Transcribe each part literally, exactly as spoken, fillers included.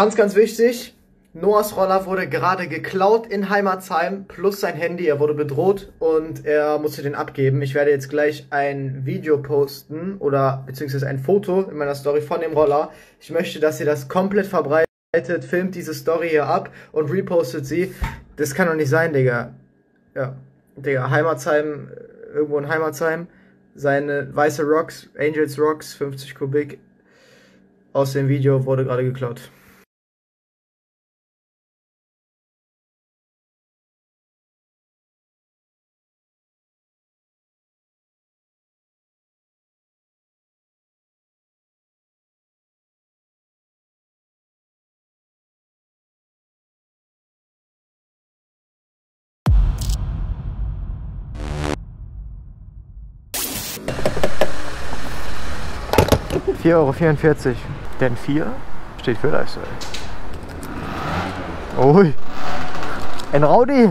Ganz, ganz wichtig, Noahs Roller wurde gerade geklaut in Heimatsheim, plus sein Handy, er wurde bedroht und er musste den abgeben. Ich werde jetzt gleich ein Video posten oder beziehungsweise ein Foto in meiner Story von dem Roller. Ich möchte, dass ihr das komplett verbreitet, filmt diese Story hier ab und repostet sie. Das kann doch nicht sein, Digga. Ja, Digga, Heimatsheim, irgendwo in Heimatsheim, seine weiße Rocks, Angels Rocks, fünfzig Kubik, aus dem Video wurde gerade geklaut. vier Euro vierundvierzig, denn vier steht für Lifestyle. Ui, ein Raudi!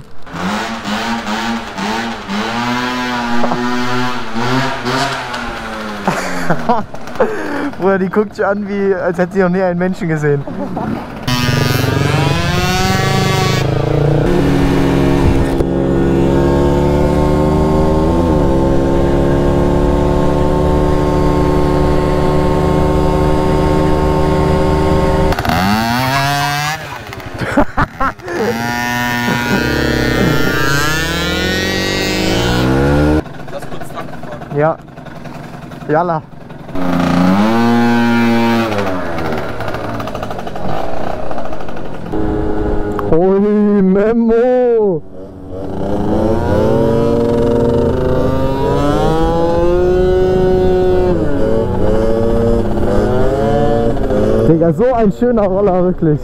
Bruder, die guckt sich an, wie, als hätte sie noch nie einen Menschen gesehen. Ja, jalla. Holy Memo! Digga, so ein schöner Roller, wirklich.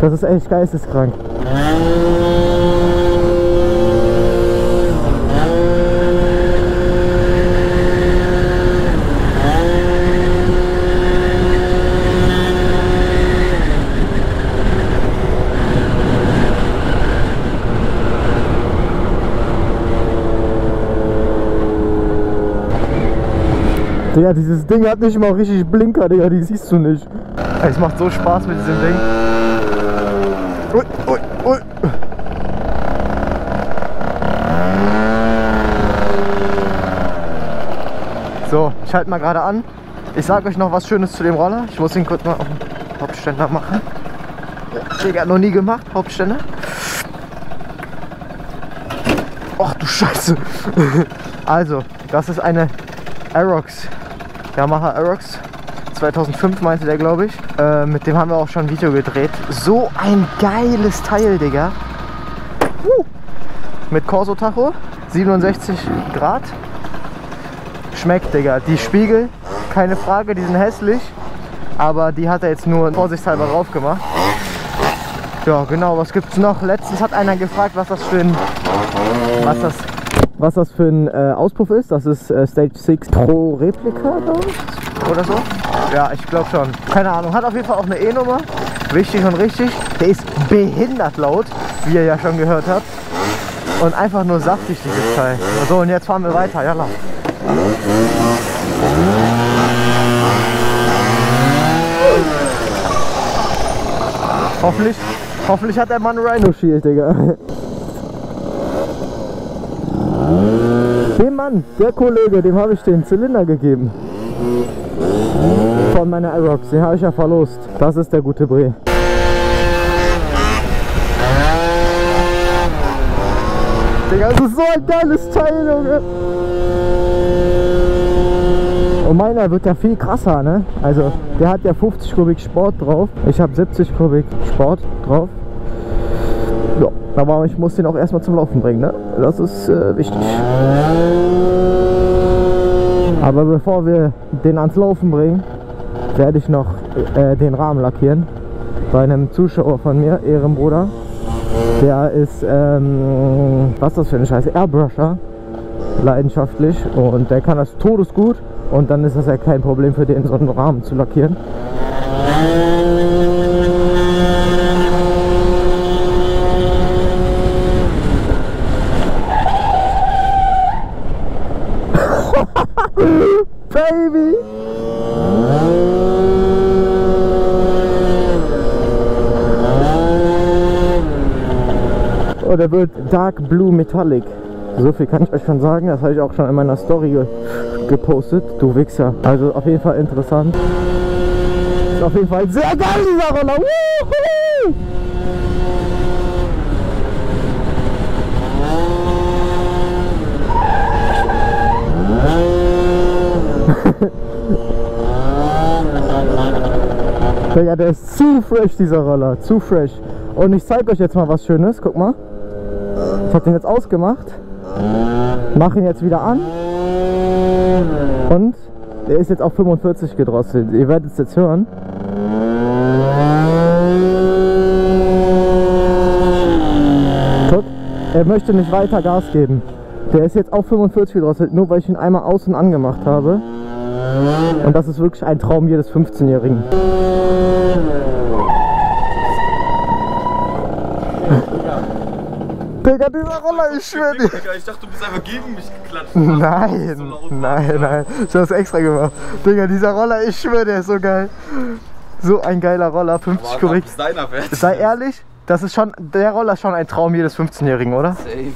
Das ist echt geisteskrank. Ja, dieses Ding hat nicht mal richtig Blinker, Digga, die siehst du nicht. Es macht so Spaß mit diesem Ding. Ui, ui, ui. So, ich halte mal gerade an. Ich sage euch noch was Schönes zu dem Roller. Ich muss ihn kurz mal auf den Hauptständer machen. Digga, noch nie gemacht, Hauptständer. Ach du Scheiße. Also, das ist eine Aerox. Yamaha Aerox, zweitausendfünf meinte der, glaube ich. Äh, mit dem haben wir auch schon ein Video gedreht. So ein geiles Teil, Digga. Uh. Mit Corso-Tacho, siebenundsechzig Grad. Schmeckt, Digga. Die Spiegel, keine Frage, die sind hässlich. Aber die hat er jetzt nur vorsichtshalber drauf gemacht. Ja, genau, was gibt's noch? Letztens hat einer gefragt, was das für ein... Was das... Was das für ein äh, Auspuff ist, das ist äh, Stage sechs Pro Replika, glaube ich, oder so. Ja, ich glaube schon. Keine Ahnung, hat auf jeden Fall auch eine E-Nummer. Wichtig und richtig. Der ist behindert laut, wie ihr ja schon gehört habt. Und einfach nur saftig, dieses Teil. So, und jetzt fahren wir weiter, jalla. Hoffentlich, hoffentlich hat der Mann Rhino-Shield, Digga. Dem Mann, der Kollege, dem habe ich den Zylinder gegeben. Von meiner Aerox, den habe ich ja verlost. Das ist der gute Bre. Digga, das ist so ein geiles Teil, Junge. Und meiner wird ja viel krasser, ne? Also, der hat ja fünfzig Kubik Sport drauf. Ich habe siebzig Kubik Sport drauf. Ja, aber ich muss den auch erstmal zum Laufen bringen, ne? Das ist äh, wichtig. Aber bevor wir den ans Laufen bringen, werde ich noch äh, den Rahmen lackieren. Bei einem Zuschauer von mir, Ehrenbruder. Der ist, ähm, was ist das für eine Scheiße, Airbrusher. Leidenschaftlich. Und der kann das todesgut. Und dann ist das ja kein Problem für den, so einen Rahmen zu lackieren. Baby! oder wird Dark Blue Metallic. So viel kann ich euch schon sagen, das habe ich auch schon in meiner Story ge gepostet, du Wichser. Also auf jeden Fall interessant. Ist auf jeden Fall sehr geil, dieser Roller. Woohoo! Ja, der ist zu fresh, dieser Roller, zu fresh. Und ich zeige euch jetzt mal was Schönes, guck mal. Ich habe den jetzt ausgemacht, mache ihn jetzt wieder an und der ist jetzt auf fünfundvierzig gedrosselt. Ihr werdet es jetzt hören. Guck, er möchte nicht weiter Gas geben. Der ist jetzt auf fünfundvierzig gedrosselt, nur weil ich ihn einmal außen angemacht habe. Und das ist wirklich ein Traum jedes fünfzehnjährigen. Digga, dieser Roller, ich schwöre dir. Ich dachte, du bist einfach gegen mich geklatscht. Nein, nein, nein. Ich habe es extra gemacht. Digga, dieser Roller, ich schwöre, der ist so geil. So ein geiler Roller, fünfzig Kubik. Sei ehrlich, das ist schon, der Roller ist schon ein Traum jedes fünfzehnjährigen, oder? Safe.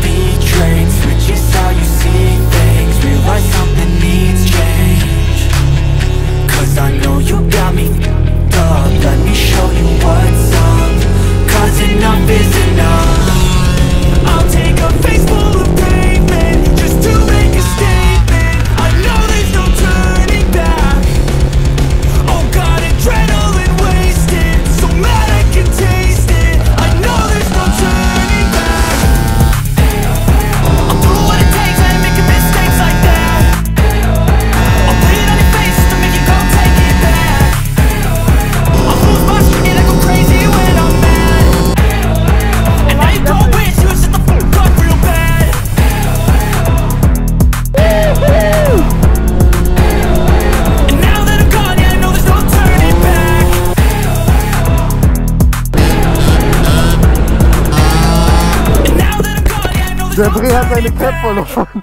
betrayed? Switches how you see things, realize something needs change. Cause I know you got me f***ed up, let me show you what's up. Cause enough is enough. I'll take a face full of pavement just to make a statement. I know there's no turning back. Oh God, adrenaline wasted, so mad I can taste it. I know there's no turning back. I'll do what it takes, I ain't making mistakes like that. I'll put it on your face to make you go take it back. I'll lose my shit and I go crazy when I'm mad. Der Brie hat seine Cap verloren.